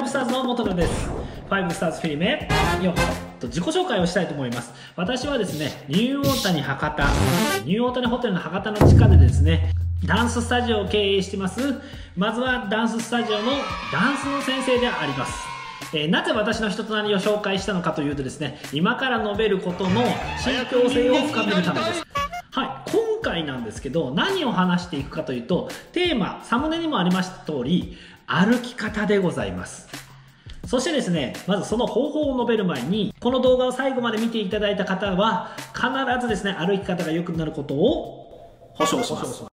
5スターズの元野です。5スターズフィルムへようこそ。自己紹介をしたいと思います。私はですね、ニューオータニホテルの博多の地下でですね、ダンススタジオを経営してます。まずはダンススタジオのダンスの先生であります。なぜ私の人となりを紹介したのかというとですね、今から述べることの信憑性を深めるためです。はい、今回なんですけど、何を話していくかというと、テーマ、サムネにもありました通り、歩き方でございます。そしてですね、まずその方法を述べる前に、この動画を最後まで見ていただいた方は必ずですね、歩き方が良くなることを保証します。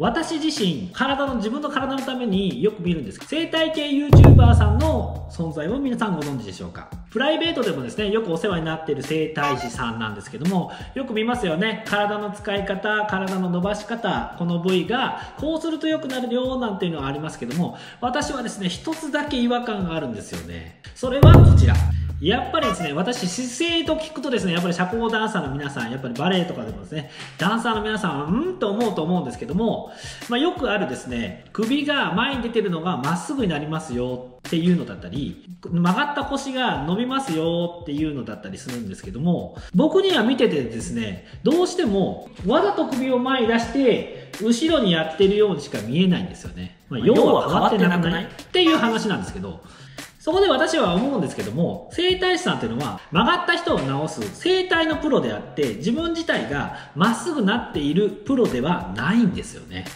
私自身、自分の体のためによく見るんです。生態系 YouTuber さんの存在を皆さんご存知でしょうか。プライベートでもですね、よくお世話になっている生態師さんなんですけども、よく見ますよね。体の使い方、体の伸ばし方、この部位がこうすると良くなるよなんていうのはありますけども、私はですね、一つだけ違和感があるんですよね。それはこちら。やっぱりですね、私、姿勢と聞くとですね、やっぱり社交ダンサーの皆さん、やっぱりバレエとかでもですね、ダンサーの皆さんは、と思うと思うんですけども、よくあるですね、首が前に出てるのがまっすぐになりますよっていうのだったり、曲がった腰が伸びますよっていうのだったりするんですけども、僕には見ててですね、どうしてもわざと首を前に出して、後ろにやってるようにしか見えないんですよね。要は変わってなくないっていう話なんですけど、そこで私は思うんですけども、整体師さんっていうのは曲がった人を治す整体のプロであって、自分自体がまっすぐなっているプロではないんですよね。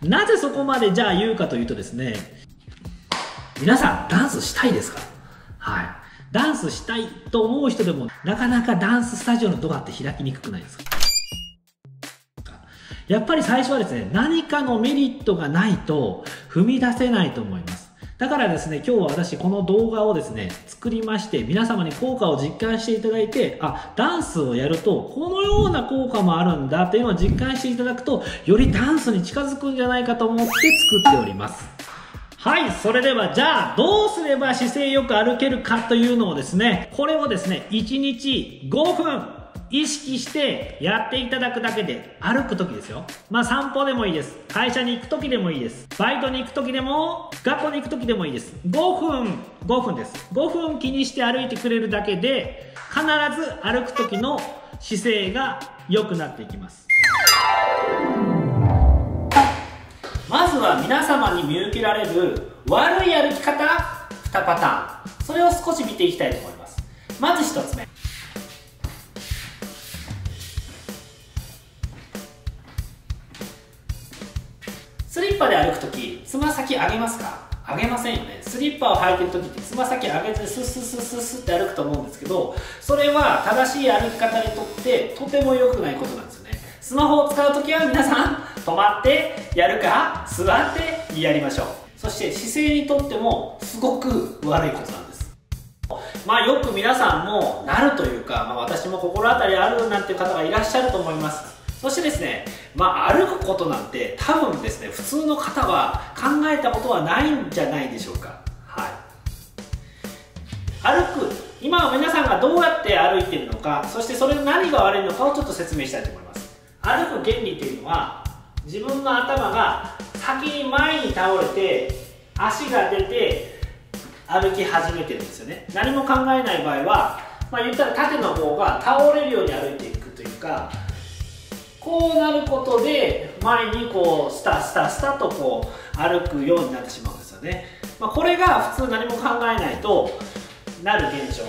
なぜそこまでじゃあ言うかというとですね、皆さんダンスしたいですか？はい。ダンスしたいと思う人でもなかなかダンススタジオのドアって開きにくくないですか？やっぱり最初はですね、何かのメリットがないと踏み出せないと思います。だからですね、今日は私この動画をですね、作りまして、皆様に効果を実感していただいて、あ、ダンスをやるとこのような効果もあるんだっていうのを実感していただくと、よりダンスに近づくんじゃないかと思って作っております。はい、それではじゃあどうすれば姿勢よく歩けるかというのをですね、これをですね、1日5分意識してやっていただくだけで、歩くときですよ。散歩でもいいです。会社に行くときでもいいです。バイトに行くときでも、学校に行くときでもいいです。5分です。5分気にして歩いてくれるだけで、必ず歩くときの姿勢が良くなっていきます。まずは皆様に見受けられる悪い歩き方2パターン。それを少し見ていきたいと思います。まず1つ目。スリッパで歩くとき、つま先上げますか？上げませんよね。スリッパを履いてるときって、つま先上げてスッスッスッスッスッって歩くと思うんですけど、それは正しい歩き方にとってとても良くないことなんですよね。スマホを使うときは皆さん、止まってやるか、座ってやりましょう。そして姿勢にとってもすごく悪いことなんです。よく皆さんもなるというか、私も心当たりあるなんて方がいらっしゃると思います。そしてですね、歩くことなんて多分ですね、普通の方は考えたことはないんじゃないでしょうか。はい。歩く、今は皆さんがどうやって歩いているのか、そしてそれの何が悪いのかをちょっと説明したいと思います。歩く原理っていうのは、自分の頭が先に前に倒れて、足が出て歩き始めてるんですよね。何も考えない場合は、言ったら縦の方が倒れるように歩いていくというか、こうなることで前にこうスタスタスタとこう歩くようになってしまうんですよね。これが普通何も考えないとなる現象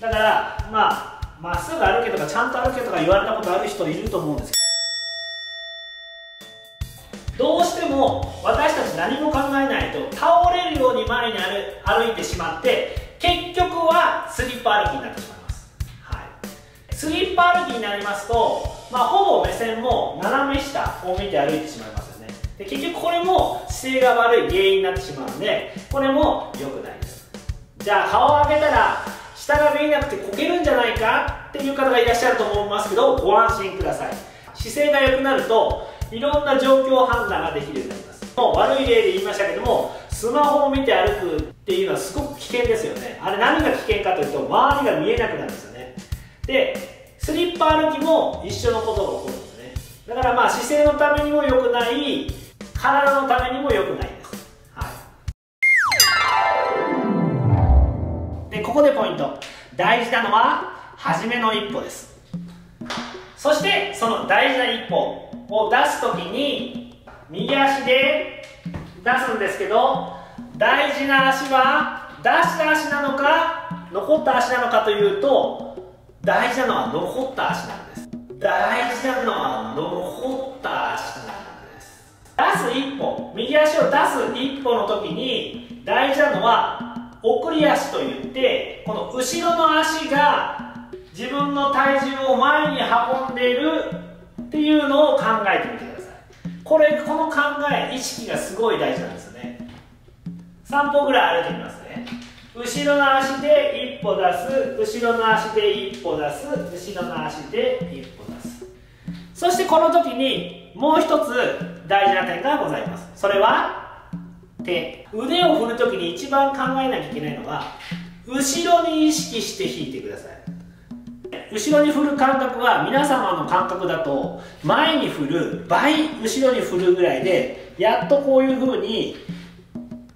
だから、まっすぐ歩けとかちゃんと歩けとか言われたことある人いると思うんですけど、どうしても私たち何も考えないと倒れるように前に歩いてしまって、結局はスリッパ歩きになってしまう。スリッパ歩きになりますと、ほぼ目線も斜め下を見て歩いてしまいますよね。で、結局これも姿勢が悪い原因になってしまうので、これも良くないです。じゃあ顔を上げたら下が見えなくてこけるんじゃないかっていう方がいらっしゃると思いますけど、ご安心ください。姿勢が良くなるといろんな状況判断ができるようになります。もう悪い例で言いましたけども、スマホを見て歩くっていうのはすごく危険ですよね。あれ何が危険かというと、周りが見えなくなるんですよね。で、スリッパ歩きも一緒のことが起こるんですね。だから姿勢のためにも良くない、体のためにも良くないです。はい。でポイント。大事なのは初めの一歩です。そしてその大事な一歩を出す時に右足で出すんですけど、大事な足は出した足なのか残った足なのかというと、大事なのは残った足なんです。大事なのは残った足なんです。出す一歩、右足を出す一歩の時に大事なのは送り足といって、この後ろの足が自分の体重を前に運んでいるっていうのを考えてみてください。この考え、意識がすごい大事なんですよね。3歩ぐらい歩いてみますね。後ろの足で一歩出す、後ろの足で一歩出す、後ろの足で一歩出す。そしてこの時にもう一つ大事な点がございます。それは手。腕を振る時に一番考えなきゃいけないのは、後ろに意識して引いてください。後ろに振る感覚は皆様の感覚だと前に振る倍後ろに振るぐらいで、やっとこういう風に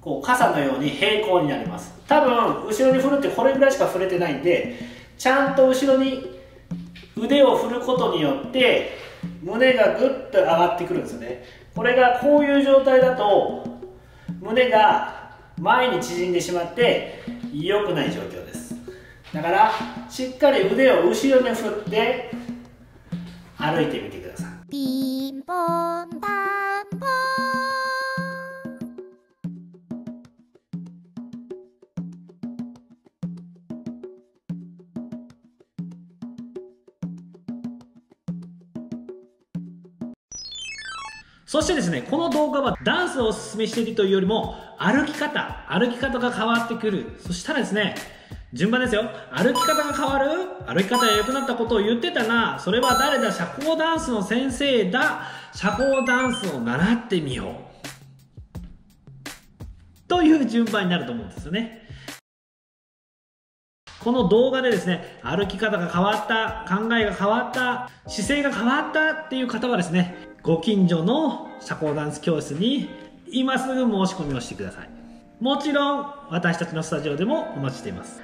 こう傘のように平行になります。多分後ろに振るってこれぐらいしか振れてないんで、ちゃんと後ろに腕を振ることによって胸がぐっと上がってくるんですよね。これがこういう状態だと胸が前に縮んでしまって良くない状況です。だからしっかり腕を後ろに振って歩いてみてください。ピンポンパンポン。そしてですね、この動画はダンスをおすすめしているというよりも歩き方が変わってくる。そしたらですね、順番ですよ。歩き方が変わる、歩き方が良くなったことを言ってたな、それは誰だ、社交ダンスの先生だ、社交ダンスを習ってみようという順番になると思うんですよね。この動画でですね、歩き方が変わった、考えが変わった、姿勢が変わったっていう方はですね、ご近所の社交ダンス教室に今すぐ申し込みをしてください。もちろん私たちのスタジオでもお待ちしています。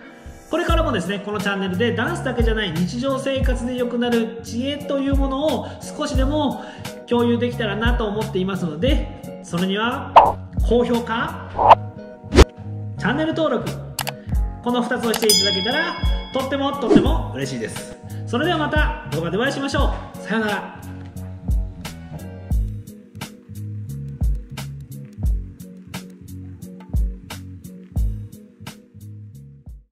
これからもですね、このチャンネルでダンスだけじゃない日常生活で良くなる知恵というものを少しでも共有できたらなと思っていますので、それには高評価、チャンネル登録、この2つをしていただけたらとっても嬉しいです。それではまた動画でお会いしましょう。さようなら。